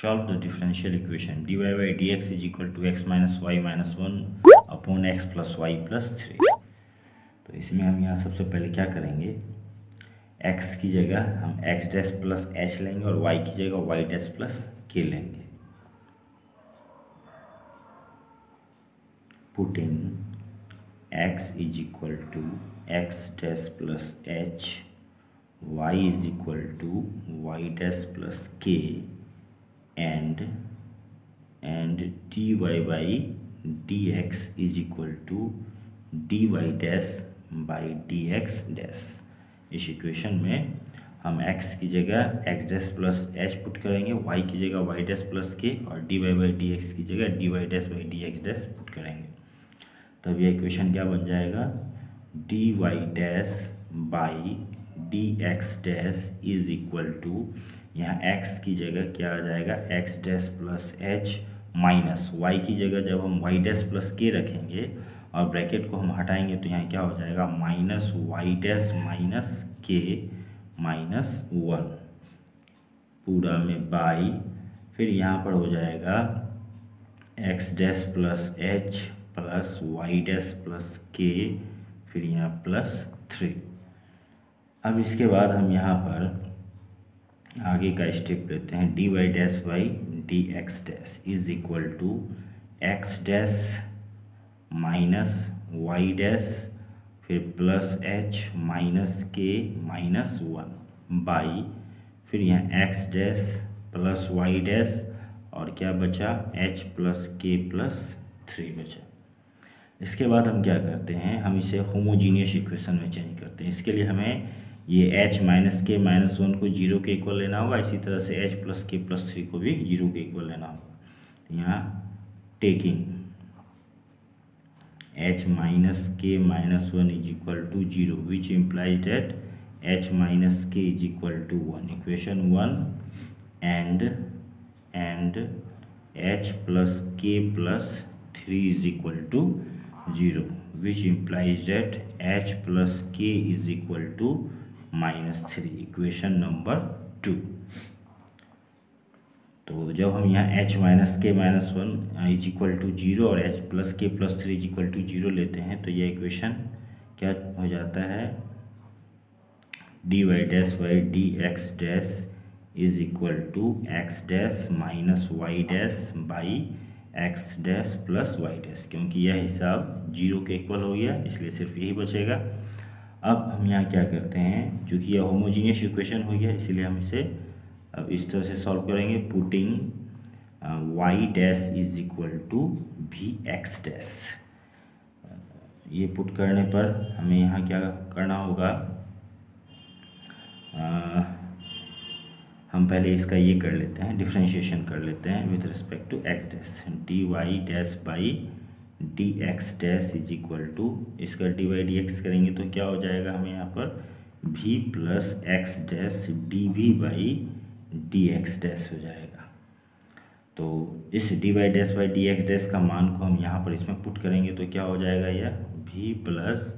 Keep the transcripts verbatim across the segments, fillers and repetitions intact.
Solve the differential equation. Dy by dx is equal to x minus y minus one upon x plus y plus three. तो इसमें हम यहाँ सबसे पहले क्या करेंगे, x की जगह हम x डैश प्लस h लेंगे और y की जगह y डैश प्लस k लेंगे. Putting x is equal to x dash plus h, y is equal to y dash plus k and and dy by dx is equal to dy dash by dx dash. इस equation में हम x की जगह x dash plus h put करेंगे, y की जगह y dash plus k और dy by dx की जगह dy dash by dx dash put करेंगे. तब यह इक्वेशन क्या बन जाएगा, dy dash by dx dash is equal to, यहाँ x की जगह क्या आ जाएगा, x dash plus h minus y की जगह जब हम y डैश प्लस के रखेंगे और ब्रैकेट को हम हटाएंगे तो यहाँ क्या हो जाएगा, minus y dash minus k minus one पूरा में बाई. फिर यहाँ पर हो जाएगा x dash plus h plus y dash plus k फिर यहाँ प्लस थ्री. अब इसके बाद हम यहाँ पर आगे का स्टेप लेते हैं. D y dash by d x dash is equal to x dash minus y dash फिर plus h minus k minus one by फिर यहाँ x dash plus y dash और क्या बचा, h plus k plus three बचा. इसके बाद हम क्या करते हैं, हम इसे होमोजीनियस इक्वेशन में चेंज करते हैं. इसके लिए हमें ये h minus k minus one को जीरो के इक्वल लेना होगा, इसी तरह से h plus k plus three को भी जीरो के इक्वल लेना होगा. यहाँ taking h minus k minus one is equal to zero which implies that h minus k is equal to one. Equation one and and h plus k plus three is equal to zero which implies that h plus k is equal to minus three. Equation number two. तो जब हम यहाँ h minus k minus one is equal to zero और h plus k plus three is equal to zero लेते हैं तो यह equation क्या हो जाता है, d y dash by d x dash is equal to x dash minus y dash by x dash plus y dash. क्योंकि यह हिसाब जीरो के इक्वल हो गया इसलिए सिर्फ यही बचेगा. अब हम यहाँ क्या करते हैं, चूँकि यह होमोजीनियस इक्वेशन हो गया इसलिए हम इसे अब इस तरह से सॉल्व करेंगे. Putting y dash is equal to v x dash, ये पुट करने पर हमें यहाँ क्या करना होगा, आ, हम पहले इसका ये कर लेते हैं, डिफ्रेंशिएशन कर लेते हैं with respect to x dash. D y dash by d x dash is equal to, इसका डी वाई डी एक्स करेंगे तो क्या हो जाएगा, हमें यहाँ पर भी plus x dash d v by d x dash हो जाएगा. तो इस d y dash by d x dash का मान को हम यहाँ पर इसमें पुट करेंगे तो क्या हो जाएगा, यह v plus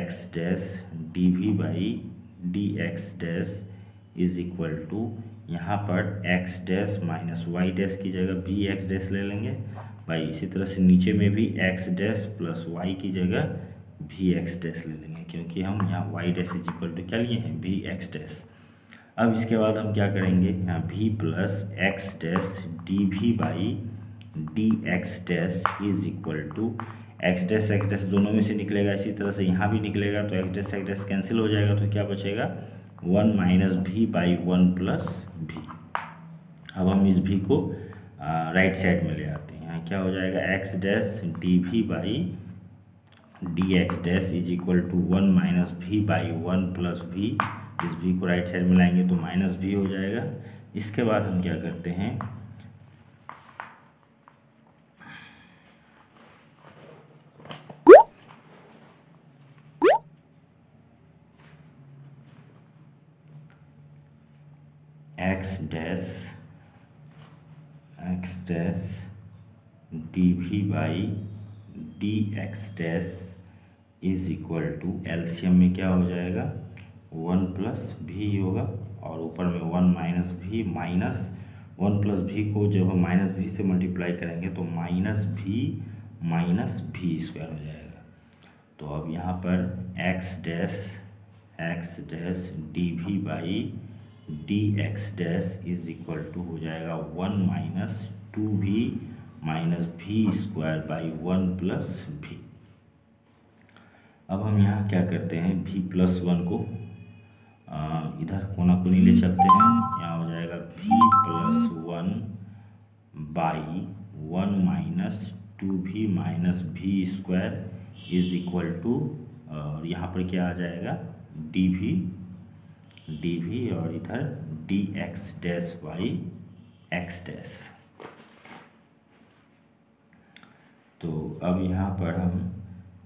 x dash d v by d x dash is equal to, यहाँ पर x dash minus y dash की जगह भी एक्स डैश ले लेंगे भाई. इसी तरह से नीचे में भी एक्स डैश प्लस वाई की जगह भी एक्स डैश ले लेंगे क्योंकि हम यहाँ y dash is equal to क्या लिए हैं, भी एक्स डैश. अब इसके बाद हम क्या करेंगे, यहाँ v plus x dash d v by d x dash is equal to x dash x dash दोनों में से निकलेगा, इसी तरह से यहाँ भी निकलेगा तो x dash x dash cancel हो जाएगा तो क्या बचेगा, one minus v by one plus v. अब हम इस भी को राइट साइड में ले आते हैं, क्या हो जाएगा, x dash d v by d x dash is equal to one minus v by one plus v. इस भी को राइट साइड में लाएंगे तो माइनस भी हो जाएगा. इसके बाद हम क्या करते हैं, x dash x dash d v by d x dash is equal to, LCM में क्या हो जाएगा, वन प्लस भी होगा और ऊपर में one minus v minus one plus v को जब हम माइनस भी से मल्टीप्लाई करेंगे तो minus v minus v square हो जाएगा। तो अब यहाँ पर x dash x dash d v by d x dash is equal to हो जाएगा one minus two v minus v square by one plus v. अब हम यहाँ क्या करते हैं, भी प्लस वन को आ, इधर कोना कोनी ले सकते हैं, यहाँ हो जाएगा v plus one by one minus two v minus v square is equal to, और यहाँ पर क्या आ जाएगा डी भी डी भी और इधर d x dash by x dash. तो अब यहाँ पर हम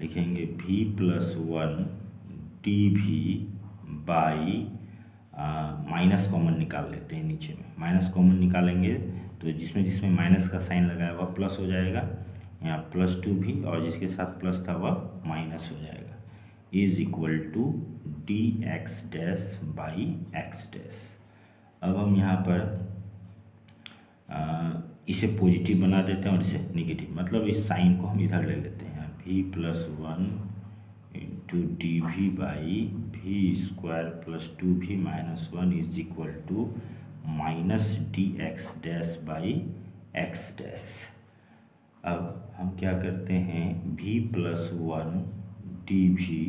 लिखेंगे v plus one d v by minus common निकाल लेते हैं, नीचे में माइनस कॉमन निकालेंगे तो जिसमें जिसमें माइनस का साइन लगाया हुआ प्लस हो जाएगा, यहाँ प्लस टू भी और जिसके साथ प्लस था वह माइनस हो जाएगा, is equal to d x dash by x dash. अब हम यहाँ पर आ, इसे पॉजिटिव बना देते हैं और इसे नेगेटिव, मतलब इस साइन को हम इधर ले लेते हैं, v plus one into d v by v square plus two v minus one is equal to minus d x dash by x dash. अब हम क्या करते हैं, v plus one d v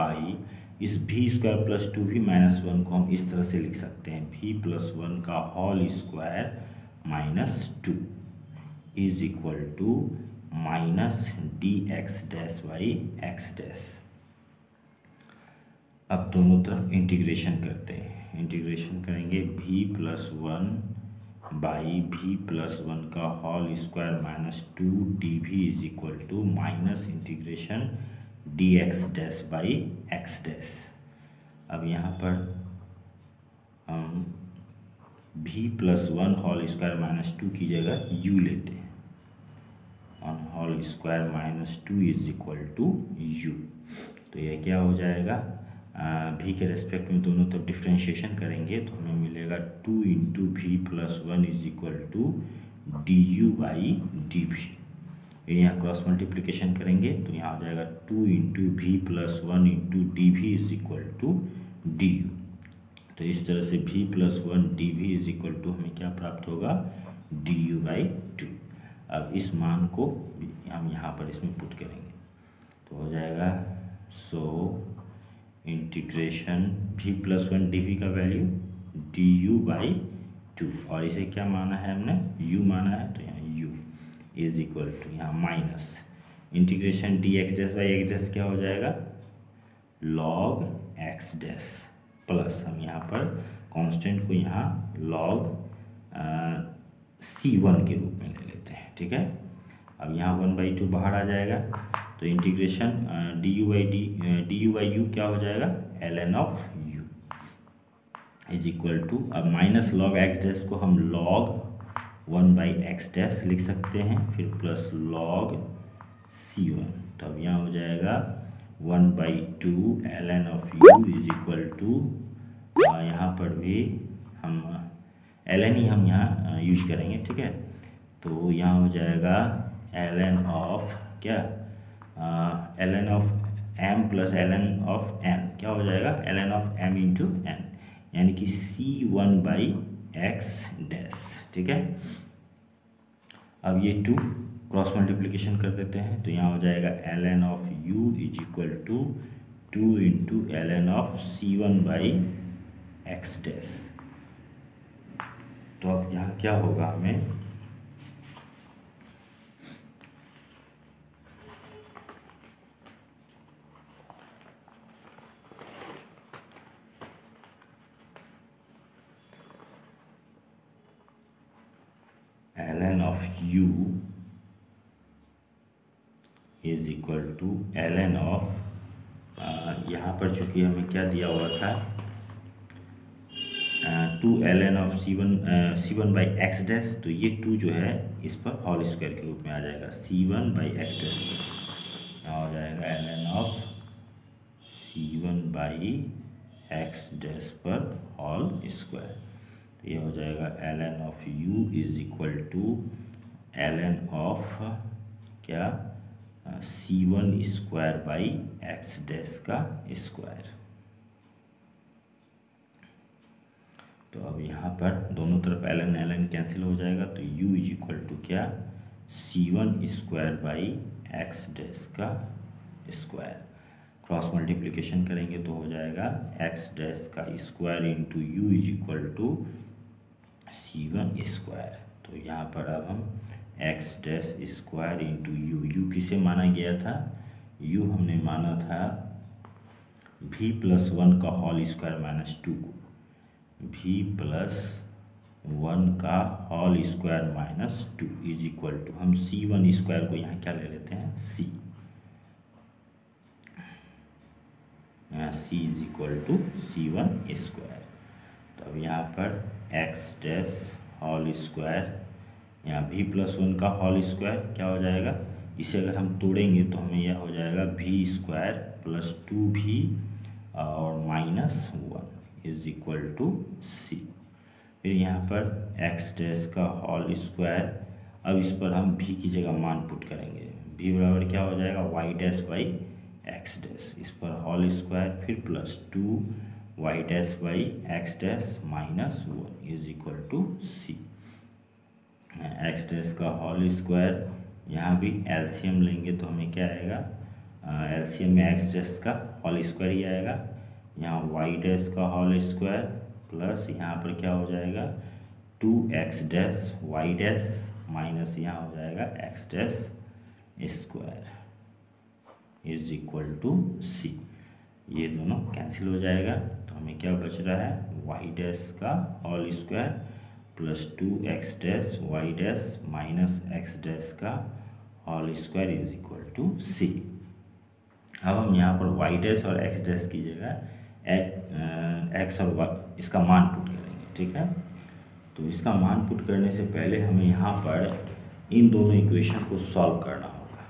by इस v square plus two v minus one को हम इस तरह से लिख सकते हैं, भी प्लस वन का whole square minus two is equal to minus d x dash by x dash. अब दोनों तरफ इंटीग्रेशन करते हैं, इंटीग्रेशन करेंगे v plus one by v plus one का whole square minus two d v is equal to minus integration d x dash by x dash. अब यहाँ पर हम v plus one whole square minus two की जगह u लेते हैं, on whole square minus two is equal to u. तो यह क्या हो जाएगा, आ, भी के रेस्पेक्ट में दोनों तरफ डिफ्रेंशिएशन करेंगे तो हमें मिलेगा two into v plus one is equal to d u by d v. यहाँ क्रॉस मल्टीप्लीकेशन करेंगे तो यहाँ हो जाएगा two into v plus one into d v is equal to d u. तो इस तरह से v plus one d v is equal to हमें क्या प्राप्त होगा, डी यू बाई टू। अब इस मान को हम यहाँ पर इसमें पुट करेंगे तो हो जाएगा so integration v plus one d v का value d u by two, और इसे क्या माना है हमने, u माना है, तो यहाँ u इज इक्वल टू यहाँ minus integration d x dash by x dash क्या हो जाएगा log x डैश प्लस हम यहाँ पर कांस्टेंट को यहाँ log सी वन के रूप में ले लेते हैं, ठीक है। अब यहाँ वन बाई टू बाहर आ जाएगा तो integration d u by d d u by u क्या हो जाएगा l n of u is equal to, अब माइनस लॉग एक्स डैश को हम log one by x dash लिख सकते हैं, फिर प्लस लॉग सी वन। तो अब यहाँ हो जाएगा one by two l n of u is equal to, यहाँ पर भी हम एल एन ही हम यहाँ यूज करेंगे, ठीक है। तो यहाँ हो जाएगा एल एन ऑफ क्या l n of m plus l n of n, क्या हो जाएगा l n of m into n, यानी कि c one by x dash, ठीक है। अब ये टू क्रॉस मल्टीप्लीकेशन कर देते हैं तो यहाँ हो जाएगा l n of u is equal to two into l n of c one by x dash. तो अब यहाँ क्या होगा, हमें ln of u is equal to ln of आ, यहाँ पर चूंकि हमें क्या दिया हुआ था two l n of c one c one by x dash, तो ये टू जो है इस पर होल स्क्वायर के रूप में आ जाएगा c one by x dash, यहाँ हो जाएगा l n of c one by x dash पर होल स्क्वायर। तो ये हो जाएगा l n of u is equal to l n of क्या c one square by x dash का स्क्वायर। तो अब यहाँ पर दोनों तरफ l n l n cancel हो जाएगा, तो u इज इक्वल टू क्या c one square by x dash का स्क्वायर। क्रॉस मल्टीप्लिकेशन करेंगे तो हो जाएगा एक्स डैश का square into u is equal to c one square. तो यहाँ पर अब हम x dash square into u, u किसे माना गया था, u हमने माना था v प्लस वन का होल स्क्वायर माइनस टू को, v प्लस वन का whole square minus two is equal to, हम सी वन स्क्वायर को यहाँ क्या ले लेते हैं c, यहाँ c is equal to c one square. तो अब यहाँ पर x डैश होल स्क्वायर, यहाँ v प्लस वन का होल स्क्वायर क्या हो जाएगा, इसे अगर हम तोड़ेंगे तो हमें यह हो जाएगा v स्क्वायर प्लस टू भी और minus one is equal to c. फिर यहाँ पर एक्स डैश का होल स्क्वायर, अब इस पर हम भी की जगह मान पुट करेंगे, भी बराबर क्या हो जाएगा y dash by x dash, इस पर होल स्क्वायर फिर plus two y dash by x dash minus one is equal to c. X dash का होल स्क्वायर, यहाँ भी एलसीएम लेंगे तो हमें क्या आएगा, एलसीएम में एक्स डैश का होल स्क्वायर ही आएगा, यहाँ y डैश का होल स्क्वायर प्लस यहाँ पर क्या हो जाएगा two x dash y dash minus यहाँ हो जाएगा x dash square is equal to c. ये दोनों कैंसिल हो जाएगा, तो हमें क्या बच रहा है y डैश का whole square plus two x dash y dash minus x dash का whole square is equal to c. अब हम यहाँ पर y डैश और x डैश की जगह x और y इसका मान पुट करेंगे, ठीक है। तो इसका मान पुट करने से पहले हमें यहाँ पर इन दोनों इक्वेशन को सॉल्व करना होगा,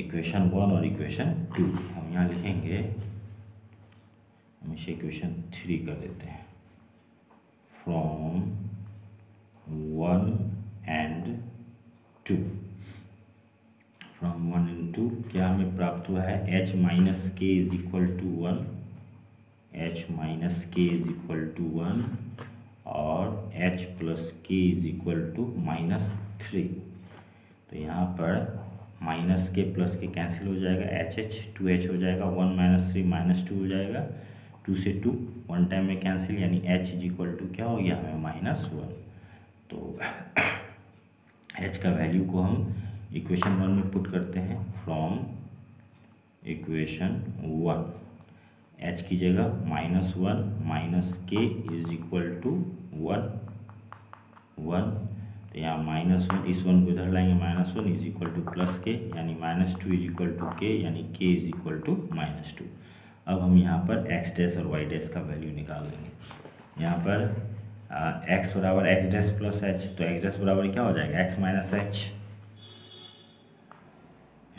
इक्वेशन वन और इक्वेशन टू। हम यहाँ लिखेंगे, हम इसे इक्वेशन थ्री कर देते हैं, from one and two, from one in two क्या हमें प्राप्त हुआ है h minus k is equal to one, h minus k is equal to one और h plus k is equal to minus three. तो यहाँ पर माइनस के प्लस के कैंसिल हो जाएगा, एच एच टू एच हो जाएगा, one minus three minus two हो जाएगा, टू से टू वन टाइम में कैंसिल, यानी h इज इक्वल टू क्या हो गया हमें माइनस वन। तो h का वैल्यू को हम इक्वेशन वन में पुट करते हैं, फ्रॉम इक्वेशन वन h की जगह minus one minus k is equal to one one, तो यहाँ माइनस वन इस वन को इधर लाएंगे, minus one is equal to plus k यानी minus two is equal to k यानी k is equal to minus two. अब हम यहाँ पर x डैश और y डैश का वैल्यू निकाल लेंगे। यहाँ पर x बराबर x डैश प्लस एच, तो x डैश बराबर क्या हो जाएगा x minus h,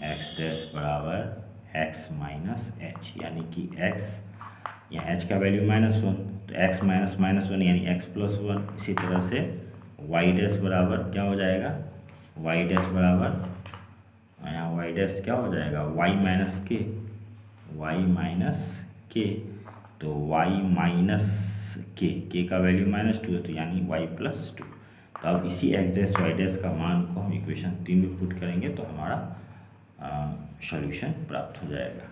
x dash बराबर एक्स माइनस एच, यानी कि एक्स या एच का वैल्यू माइनस वन, तो एक्स माइनस माइनस वन यानी एक्स प्लस वन। इसी तरह से वाई डैश बराबर क्या हो जाएगा, वाई डैश बराबर यहाँ वाई डैश क्या हो जाएगा y minus k, y minus k, तो वाई माइनस के, के का वैल्यू माइनस टू है तो यानी वाई प्लस टू। तो अब इसी एक्स डैश वाई डैश का मान को हम इक्वेशन तीन में पुट करेंगे तो हमारा सॉल्यूशन प्राप्त हो जाएगा।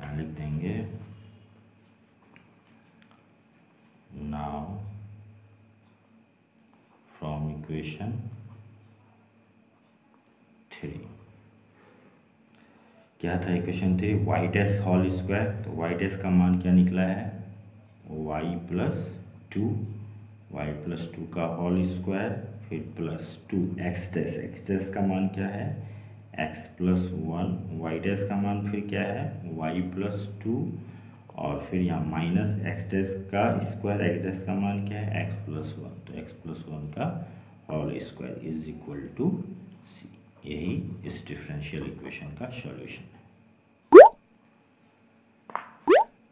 यहाँ लिख देंगे, नाउ फ्रॉम इक्वेशन थ्री, क्या था equation three y dash whole square, तो वाई डैश का मान क्या निकला है Y plus two, y plus two का होल स्क्वायर फिर plus two x dash, x dash का मान क्या है x plus one, y dash का मान फिर क्या है y प्लस टू और फिर यहाँ माइनस एक्स डैश का स्क्वायर, एक्स डैश का मान क्या है x प्लस वन, तो x प्लस वन का whole square is equal to c. यही इस डिफरेंशियल इक्वेशन का सॉल्यूशन है।